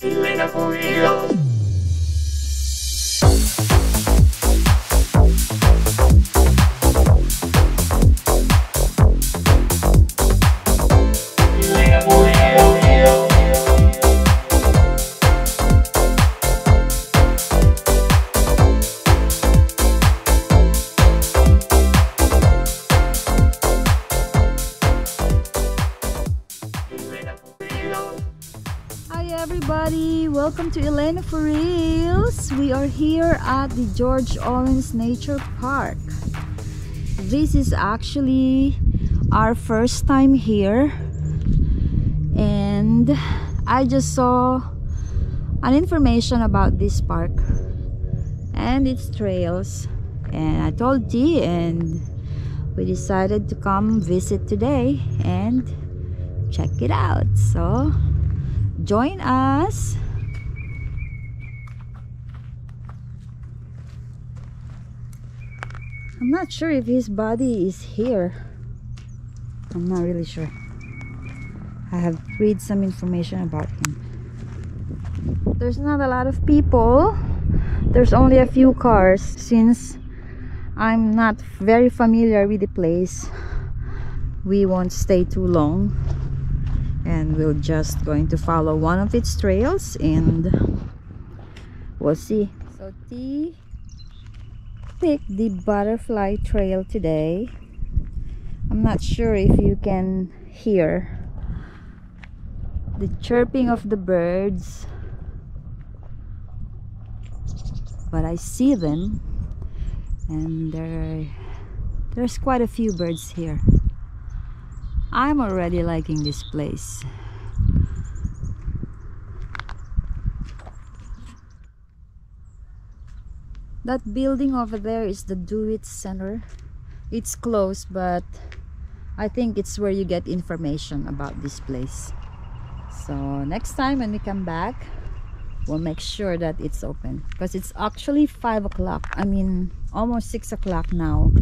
Elena For Reels. Everybody, welcome to Elena For Reels. We are here at the George Owens Nature Park. This is actually our first time here, and I just saw an information about this park and its trails, and I told T, and we decided to come visit today and check it out. So join us. I'm not sure if his body is here. I'm not really sure. I have read some information about him. There's not a lot of people. There's only a few cars. Since I'm not very familiar with the place, we won't stay too long. And we're just going to follow one of its trails and we'll see. So T picked the butterfly trail today. I'm not sure if you can hear the chirping of the birds, but I see them, and there's quite a few birds here. I'm already liking this place. That building over there is the Do It Center. It's closed, but I think it's where you get information about this place. So next time when we come back, we'll make sure that it's open, because it's actually 5 o'clock. I mean, almost 6 o'clock now.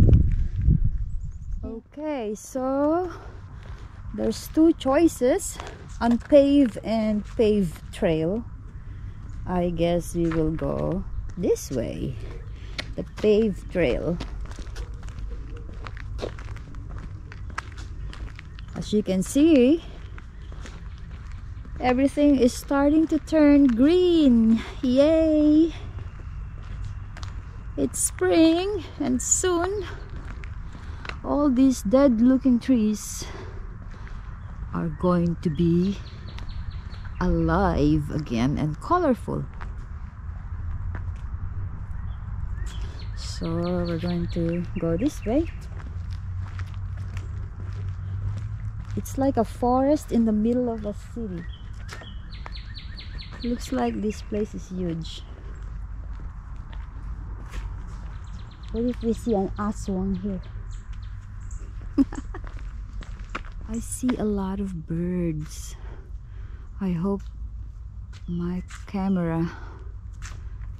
Okay, so there's two choices, unpaved and paved trail. I guess we will go this way, the paved trail. As you can see, everything is starting to turn green. Yay! It's spring, and soon all these dead looking trees are going to be alive again and colorful. So we're going to go this way. It's like a forest in the middle of a city. Looks like this place is huge. What if we see an aswang here? I see a lot of birds. I hope my camera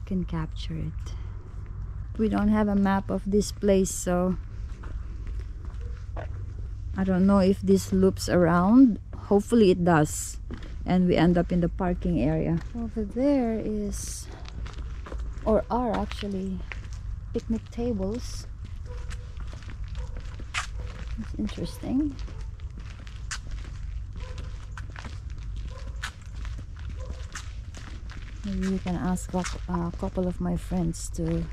can capture it. We don't have a map of this place, so I don't know if this loops around. Hopefully it does, and we end up in the parking area. Over there is, or are actually, picnic tables. It's interesting. Maybe you can ask a couple of my friends to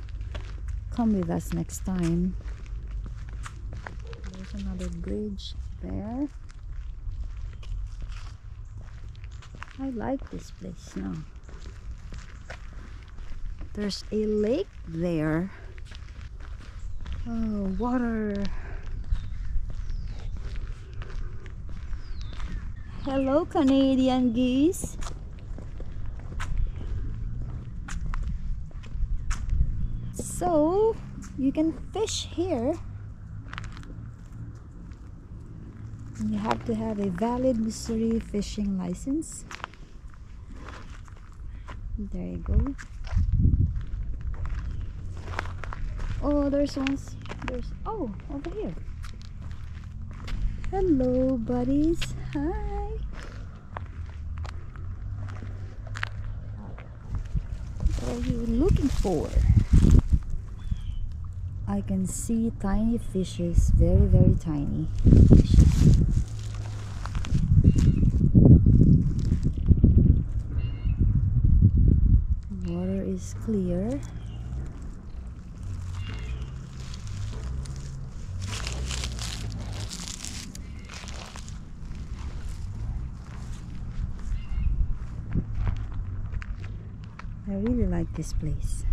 come with us next time. There's another bridge there. I like this place now. There's a lake there. Oh, water. Hello, Canadian geese. So you can fish here, and you have to have a valid Missouri fishing license. There you go. Oh, there's over here. Hello buddies, hi. are you looking for? I can see tiny fishes, very, very tiny fishes. Water is clear. I really like this place.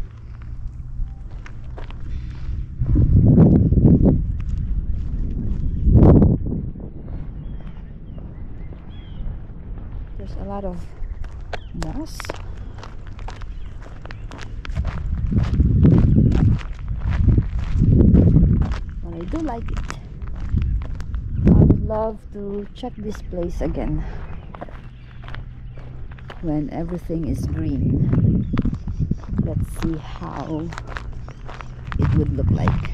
There's a lot of moss. But I do like it. I would love to check this place again when everything is green. Let's see how it would look like.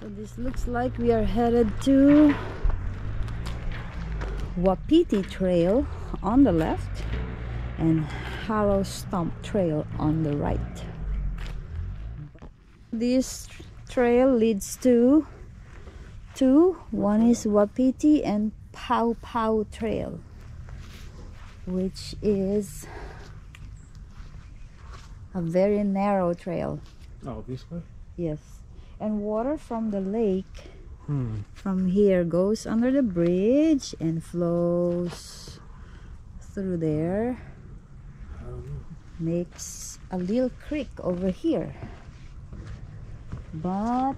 So this looks like we are headed to Wapiti Trail on the left and Hollow Stump Trail on the right. This trail leads to two. One is Wapiti and Pow Pow Trail, which is a very narrow trail. Oh, this way? Yes. And water from the lake from here goes under the bridge and flows through there. Makes a little creek over here. But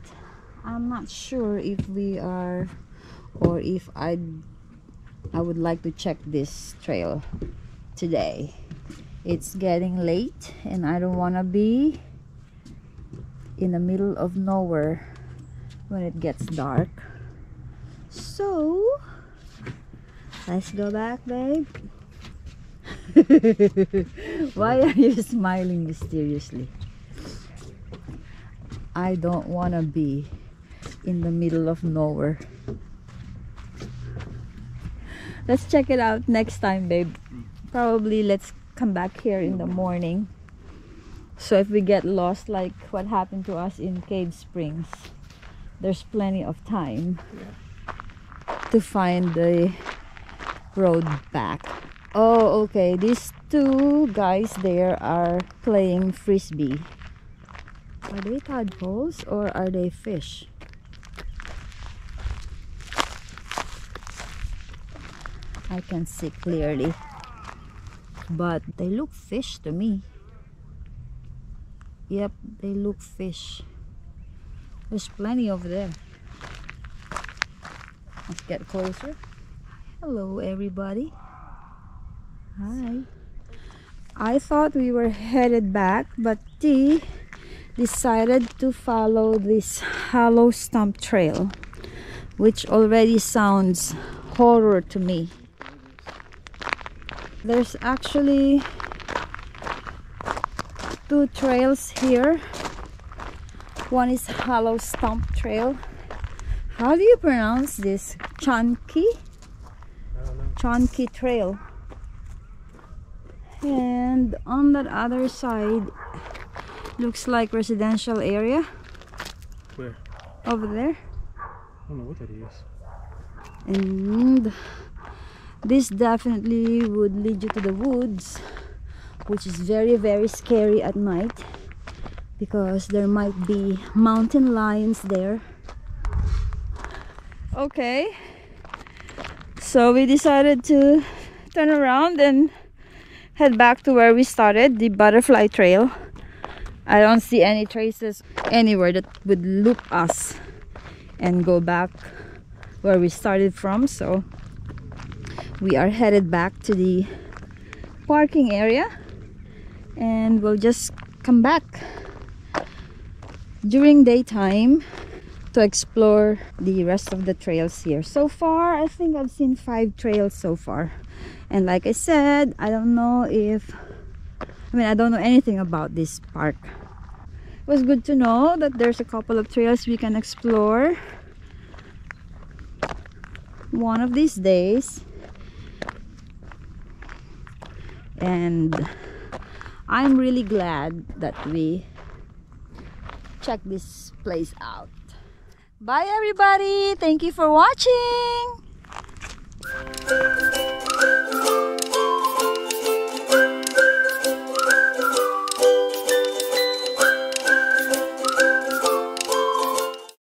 I'm not sure if we are or if I would like to check this trail today. It's getting late and I don't want to be in the middle of nowhere when it gets dark. So let's go back, babe. Why are you smiling mysteriously? I don't want to be in the middle of nowhere. Let's check it out next time, babe. Probably let's come back here in the morning, so if we get lost like what happened to us in Cave Springs, there's plenty of time to find the road back. Oh, okay, these two guys there are playing frisbee. Are they tadpoles or are they fish? I can see clearly, but they look fish to me. Yep, they look fish. There's plenty over there. Let's get closer. Hello everybody. Hi. I thought we were headed back, but T decided to follow this Hollow Stump Trail, which already sounds horror to me. There's actually two trails here. One is Hollow Stump Trail. How do you pronounce this? Chunky? Chunky Trail. And on that other side, looks like residential area. Where? Over there. I don't know what that is. And this definitely would lead you to the woods, which is very, very scary at night because there might be mountain lions there. Okay, so we decided to turn around and head back to where we started, the butterfly trail. I don't see any traces anywhere that would loop us and go back where we started from, so we are headed back to the parking area and we'll just come back during daytime to explore the rest of the trails here. So far, I think I've seen 5 trails so far. And like I said, I don't know anything about this park. It was good to know that there's a couple of trails we can explore one of these days. And I'm really glad that we checked this place out. Bye everybody! Thank you for watching!